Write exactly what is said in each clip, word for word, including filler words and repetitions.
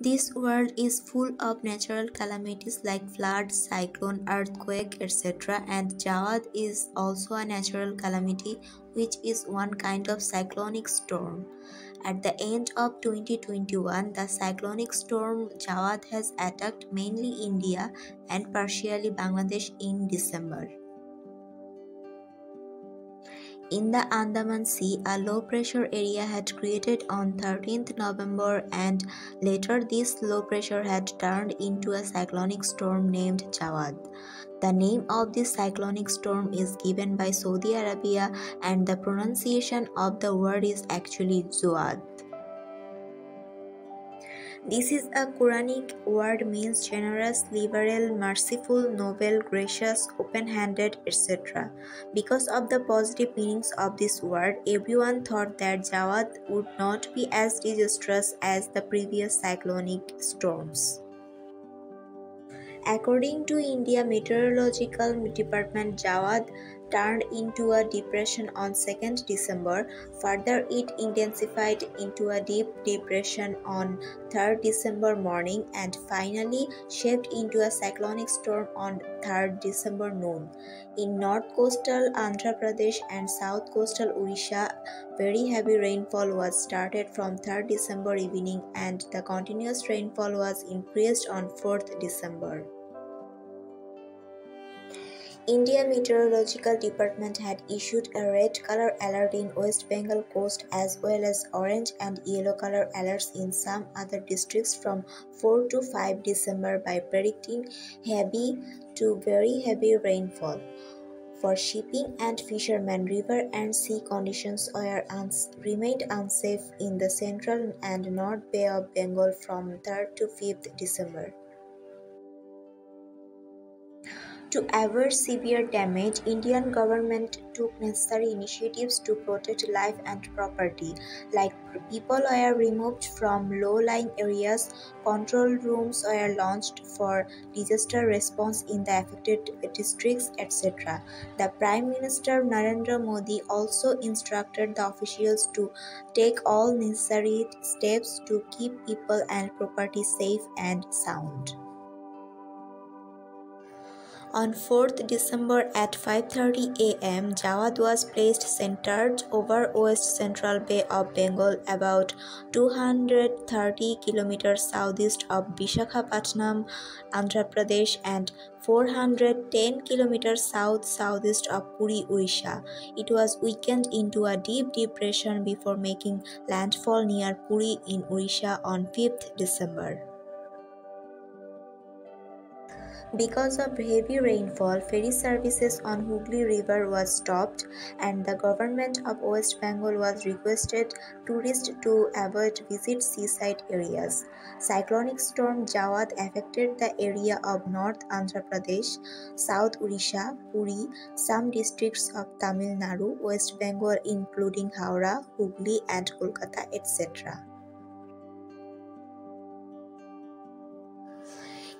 This world is full of natural calamities like flood, cyclone, earthquake, et cetera. And Jawad is also a natural calamity, which is one kind of cyclonic storm. At the end of twenty twenty-one, the cyclonic storm Jawad has attacked mainly India and partially Bangladesh in December. In the Andaman Sea, a low-pressure area had created on thirteenth November, and later this low pressure had turned into a cyclonic storm named Jawad. The name of this cyclonic storm is given by Saudi Arabia, and the pronunciation of the word is actually Jawad. This is a Quranic word, means generous, liberal, merciful, noble, gracious, open-handed, et cetera. Because of the positive meanings of this word, everyone thought that Jawad would not be as disastrous as the previous cyclonic storms. According to India Meteorological Department, Jawad turned into a depression on second December. Further, it intensified into a deep depression on third December morning and finally shaped into a cyclonic storm on third December noon. In north coastal Andhra Pradesh and south coastal Odisha, very heavy rainfall was started from third December evening, and the continuous rainfall was increased on fourth December. India Meteorological Department had issued a red color alert in West Bengal coast, as well as orange and yellow color alerts in some other districts from four to five December by predicting heavy to very heavy rainfall. For shipping and fishermen, river and sea conditions were uns remained unsafe in the central and north Bay of Bengal from third to fifth December. To avert severe damage, Indian government took necessary initiatives to protect life and property, like people were removed from low-lying areas, control rooms were launched for disaster response in the affected districts, et cetera. The Prime Minister Narendra Modi also instructed the officials to take all necessary steps to keep people and property safe and sound. On fourth December at five thirty a m, Jawad was placed centered over West Central Bay of Bengal, about two hundred thirty kilometers southeast of Visakhapatnam, Andhra Pradesh, and four hundred ten kilometers south-southeast of Puri, Odisha. It was weakened into a deep depression before making landfall near Puri in Odisha on fifth December. Because of heavy rainfall, ferry services on Hooghly River was stopped, and the government of West Bengal was requested tourists to avoid visit seaside areas. Cyclonic storm Jawad affected the area of North Andhra Pradesh, South Odisha, Puri, some districts of Tamil Nadu, West Bengal including Howrah, Hooghly and Kolkata, et cetera.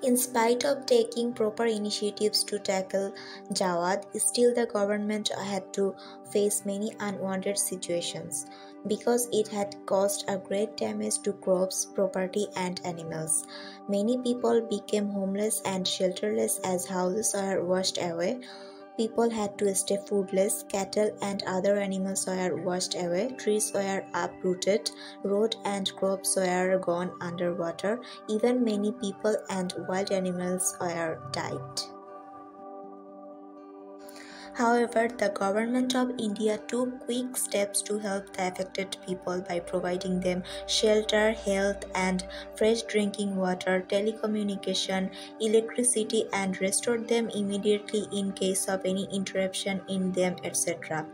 In spite of taking proper initiatives to tackle Jawad, still the government had to face many unwanted situations, because it had caused a great damage to crops, property and animals. Many people became homeless and shelterless as houses were washed away. People had to stay foodless, cattle and other animals were washed away, trees were uprooted, road and crops were gone underwater, even many people and wild animals were died. However, the government of India took quick steps to help the affected people by providing them shelter, health and fresh drinking water, telecommunication, electricity, and restored them immediately in case of any interruption in them, et cetera.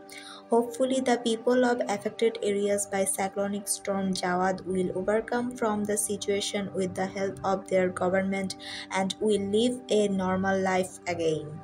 Hopefully, the people of affected areas by cyclonic storm Jawad will overcome from the situation with the help of their government and will live a normal life again.